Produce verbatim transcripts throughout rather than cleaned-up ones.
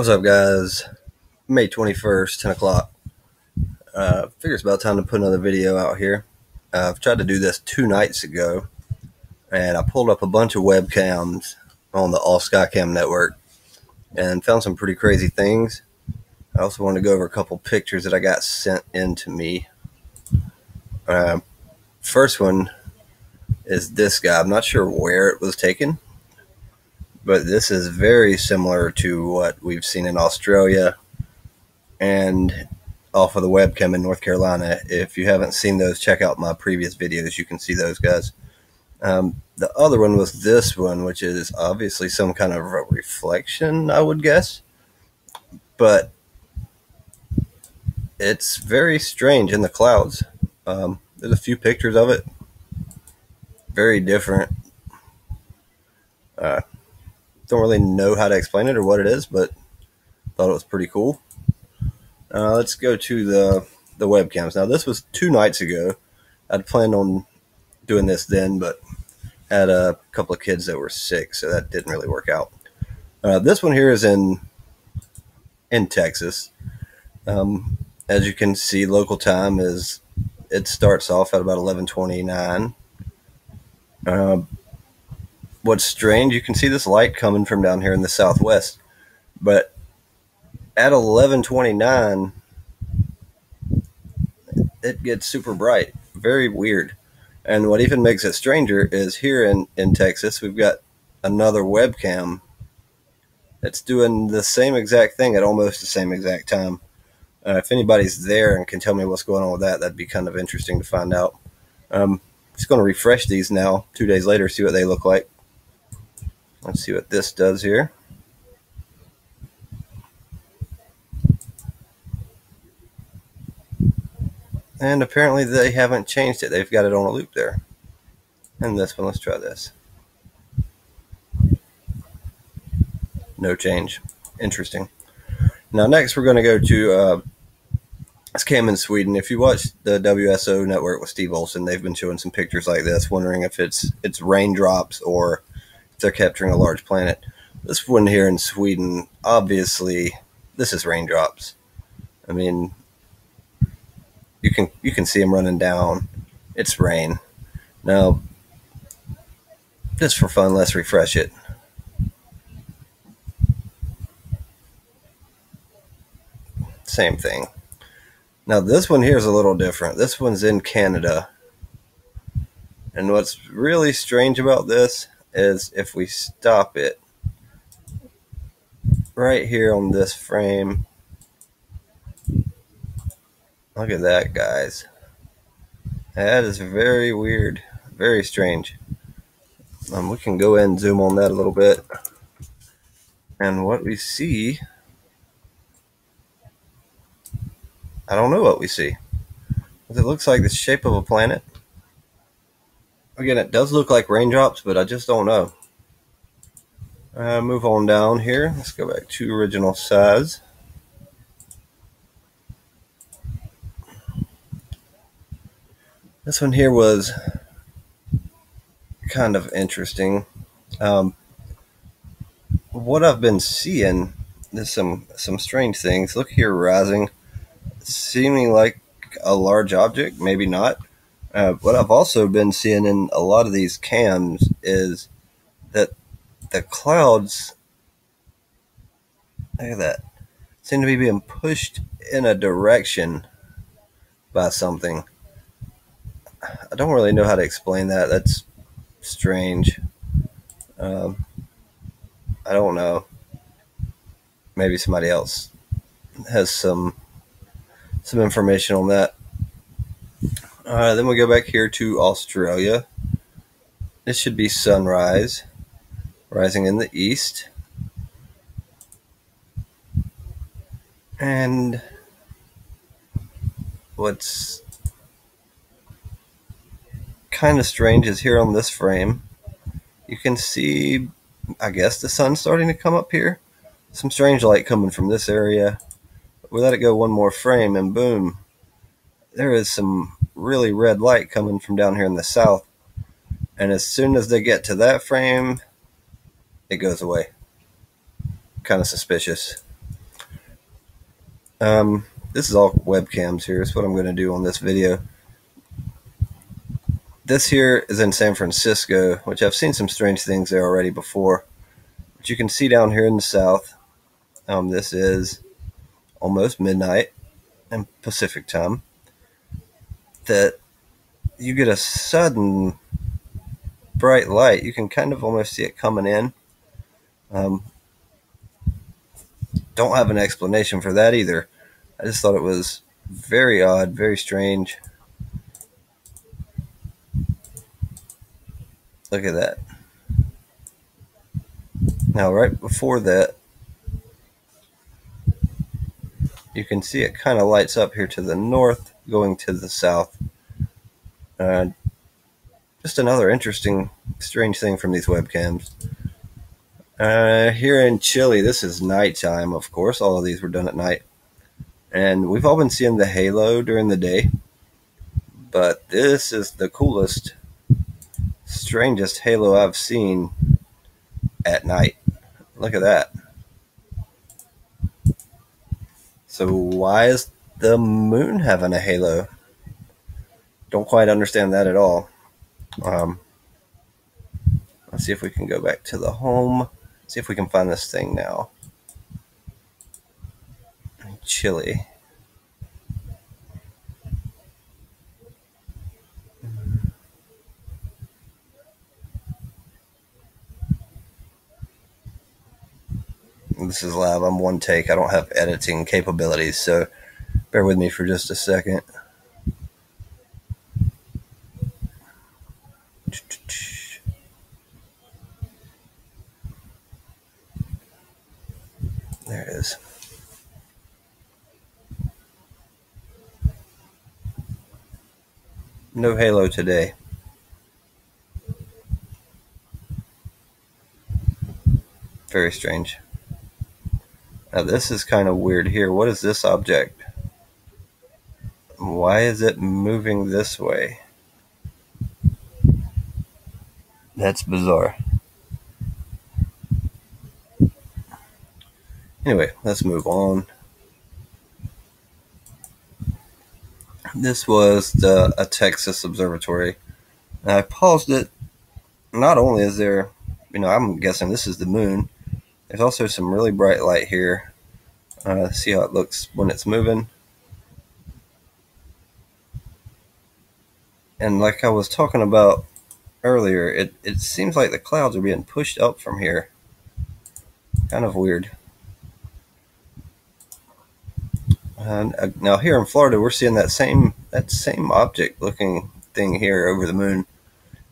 What's up, guys? May twenty-first, ten o'clock. Uh, figure it's about time to put another video out here. Uh, I've tried to do this two nights ago, and I pulled up a bunch of webcams on the All Sky Cam network and found some pretty crazy things. I also wanted to go over a couple pictures that I got sent in to me. Uh, first one is this guy. I'm not sure where it was taken, but this is very similar to what we've seen in Australia and off of the webcam in North Carolina. If you haven't seen those, check out my previous videos. You can see those, guys. Um, the other one was this one, which is obviously some kind of a reflection, I would guess. But it's very strange in the clouds. Um, there's a few pictures of it. Very different. Uh, Don't really know how to explain it or what it is, but thought it was pretty cool. Uh, let's go to the, the webcams. Now, this was two nights ago. I'd planned on doing this then, but had a couple of kids that were sick, so that didn't really work out. Uh, this one here is in, in Texas. Um, as you can see, local time is, it starts off at about eleven twenty-nine. Uh, What's strange, you can see this light coming from down here in the southwest, but at eleven twenty-nine, it gets super bright. Very weird. And what even makes it stranger is here in, in Texas, we've got another webcam that's doing the same exact thing at almost the same exact time. Uh, if anybody's there and can tell me what's going on with that, that'd be kind of interesting to find out. Um, just going to refresh these now, two days later, see what they look like. Let's see what this does here. And apparently they haven't changed it. They've got it on a loop there. And this one, let's try this. No change. Interesting. Now next we're going to go to uh, this cam in Sweden. If you watch the W S O network with Steve Olsen, they've been showing some pictures like this, wondering if it's, it's raindrops or they're capturing a large planet. This one here in Sweden, obviously, this is raindrops. I mean, you can you can see them running down. It's rain. Now, just for fun, let's refresh it. Same thing. Now, this one here is a little different. This one's in Canada. And what's really strange about this is if we stop it right here on this frame, look at that, guys. That is very weird, very strange. Um, we can go in and zoom on that a little bit, and what we see, I don't know what we see. It looks like the shape of a planet. Again, it does look like raindrops, but I just don't know. Uh, move on down here. Let's go back to original size. This one here was kind of interesting. Um, what I've been seeing, there's some, some strange things. Look here, rising. Seeming like a large object, maybe not. Uh, what I've also been seeing in a lot of these cams is that the clouds, look at that, seem to be being pushed in a direction by something. I don't really know how to explain that. That's strange. Um, I don't know. Maybe somebody else has some some information on that. Uh, then we go back here to Australia. This should be sunrise, rising in the east. And what's kind of strange is here on this frame, you can see, I guess, the sun starting to come up here. Some strange light coming from this area. We let it go one more frame, and boom, there is some really red light coming from down here in the south, and as soon as they get to that frame, it goes away. Kind of suspicious. Um, this is all webcams here. It's what I'm going to do on this video. This here is in San Francisco, which I've seen some strange things there already before. But you can see down here in the south, um, this is almost midnight in Pacific time, that you get a sudden bright light. You can kind of almost see it coming in. Um, don't have an explanation for that either. I just thought it was very odd, very strange. Look at that. Now, right before that, you can see it kind of lights up here to the north, going to the south. Uh, just another interesting, strange thing from these webcams. Uh, here in Chile, this is nighttime, of course. All of these were done at night. And we've all been seeing the halo during the day. But this is the coolest, strangest halo I've seen at night. Look at that. So why is the moon having a halo? Don't quite understand that at all. Um, let's see if we can go back to the home. See if we can find this thing now. Chile. This is live. I'm one take. I don't have editing capabilities, so bear with me for just a second. There it is. No halo today. Very strange. Now this is kind of weird here. What is this object? Why is it moving this way? That's bizarre. Anyway, let's move on. This was the, a Texas observatory. Now I paused it. Not only is there, you know, I'm guessing this is the moon. There's also some really bright light here. Uh, see how it looks when it's moving. And like I was talking about earlier, it, it seems like the clouds are being pushed up from here. Kind of weird. And uh, now here in Florida, we're seeing that same that same object looking thing here over the moon.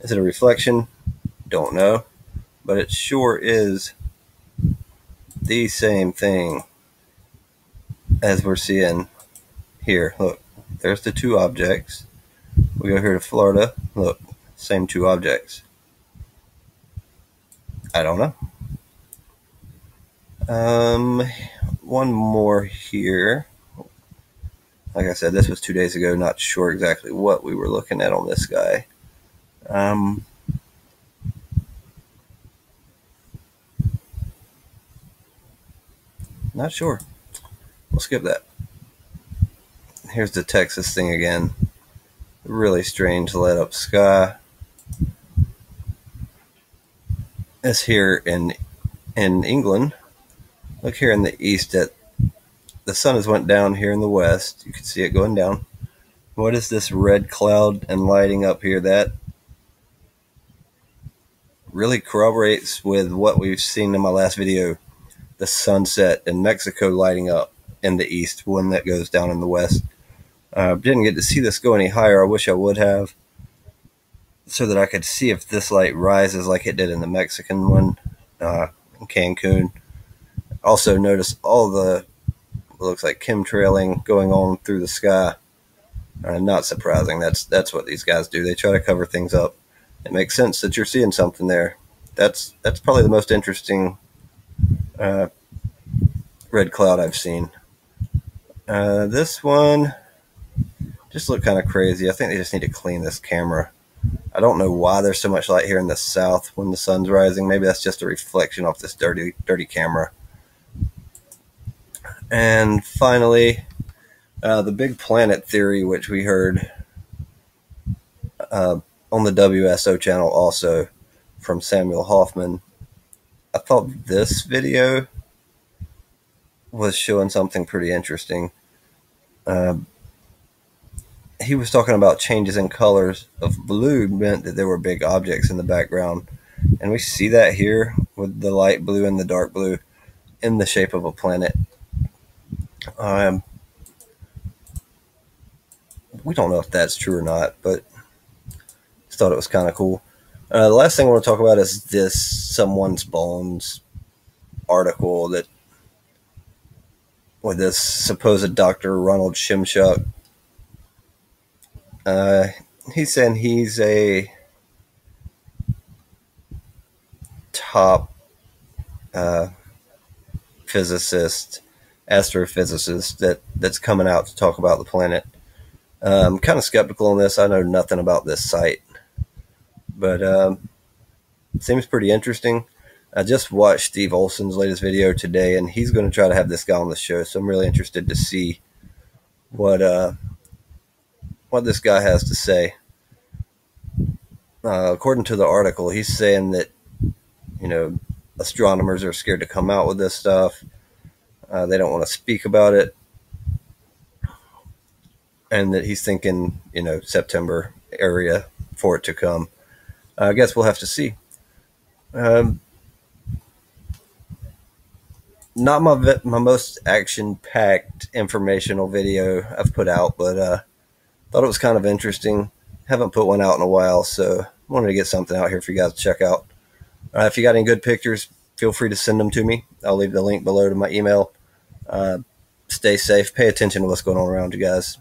Is it a reflection? Don't know. But it sure is the same thing as we're seeing here. Look, there's the two objects. We go here to Florida. Look, same two objects. I don't know. Um, one more here. Like I said, this was two days ago. Not sure exactly what we were looking at on this guy. Um, not sure. We'll skip that. Here's the Texas thing again. Really strange lit up sky. It's here in in England. Look here in the east at. The sun has went down here in the west. You can see it going down. What is this red cloud and lighting up here? That really corroborates with what we've seen in my last video. The sunset in Mexico lighting up in the east, one that goes down in the west. Uh, didn't get to see this go any higher. I wish I would have, so that I could see if this light rises like it did in the Mexican one uh, in Cancun. Also notice all the It looks like chemtrailing going on through the sky. Uh, not surprising. That's that's what these guys do. They try to cover things up. It makes sense that you're seeing something there. That's that's probably the most interesting uh, red cloud I've seen. Uh, this one just looked kind of crazy. I think they just need to clean this camera. I don't know why there's so much light here in the south when the sun's rising. Maybe that's just a reflection off this dirty, dirty camera. And finally, uh, the big planet theory, which we heard uh, on the W S O channel also from Samuel Hoffman. I thought this video was showing something pretty interesting. Uh, he was talking about changes in colors of blue meant that there were big objects in the background. And we see that here with the light blue and the dark blue in the shape of a planet. Um, we don't know if that's true or not, but just thought it was kind of cool. Uh, the last thing I want to talk about is this Someone's Bones article that with this supposed Doctor Ronald Shimshock. Uh, he's saying he's a top uh, physicist, astrophysicist that, that's coming out to talk about the planet. I'm um, kind of skeptical on this. I know nothing about this site, but um, it seems pretty interesting. I just watched Steve Olsen's latest video today, and he's going to try to have this guy on the show, so I'm really interested to see what uh, what this guy has to say. Uh, according to the article, he's saying that, you know, astronomers are scared to come out with this stuff. Uh, they don't want to speak about it. And that he's thinking, you know, September area for it to come. Uh, I guess we'll have to see. Um, not my my most action-packed informational video I've put out, but uh, thought it was kind of interesting. Haven't put one out in a while, so wanted to get something out here for you guys to check out. Uh, if you got any good pictures, feel free to send them to me. I'll leave the link below to my email. Uh, stay safe. Pay attention to what's going on around you guys.